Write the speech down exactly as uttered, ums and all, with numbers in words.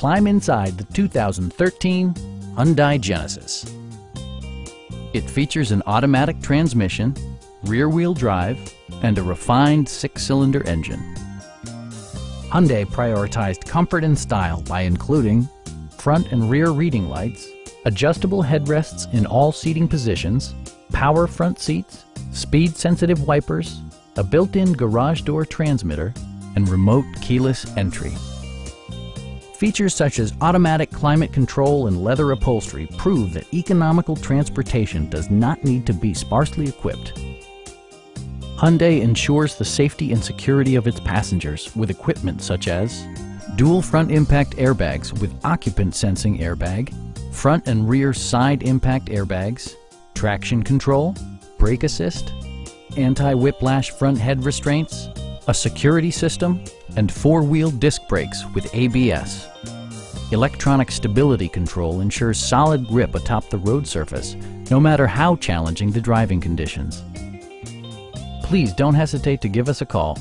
Climb inside the two thousand thirteen Hyundai Genesis. It features an automatic transmission, rear-wheel drive, and a refined six-cylinder engine. Hyundai prioritized comfort and style by including front and rear reading lights, adjustable headrests in all seating positions, power front seats, speed-sensitive wipers, a built-in garage door transmitter, and remote keyless entry. Features such as automatic climate control and leather upholstery prove that economical transportation does not need to be sparsely equipped. Hyundai ensures the safety and security of its passengers with equipment such as dual front impact airbags with occupant sensing airbag, front and rear side impact airbags, traction control, brake assist, anti-whiplash front head restraints, a security system, and four-wheel disc brakes with A B S. Electronic stability control ensures solid grip atop the road surface, no matter how challenging the driving conditions. Please don't hesitate to give us a call.